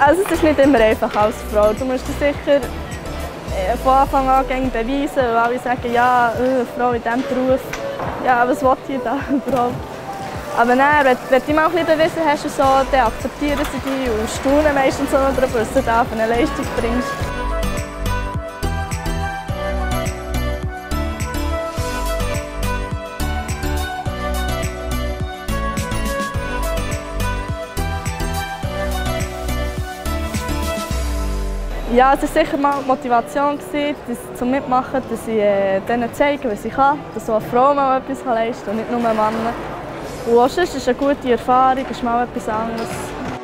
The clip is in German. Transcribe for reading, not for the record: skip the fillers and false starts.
Also es ist nicht immer einfach als Frau. Du musst dir sicher von Anfang an beweisen, weil alle sagen, ja, eine Frau in diesem Beruf, ja, was will ich da überhaupt? Aber nein, wenn du mal ein bisschen bewiesen hast, so, dann akzeptieren sie dich und staunen meistens auch darüber, was du da für eine Leistung bringst. Ja, es war sicher mal die Motivation, das zum Mitmachen, dass ich denen zeige, was ich kann, dass eine Frau mal etwas leisten kann und nicht nur Männer. Und auch sonst ist eine gute Erfahrung, ist mal etwas anderes.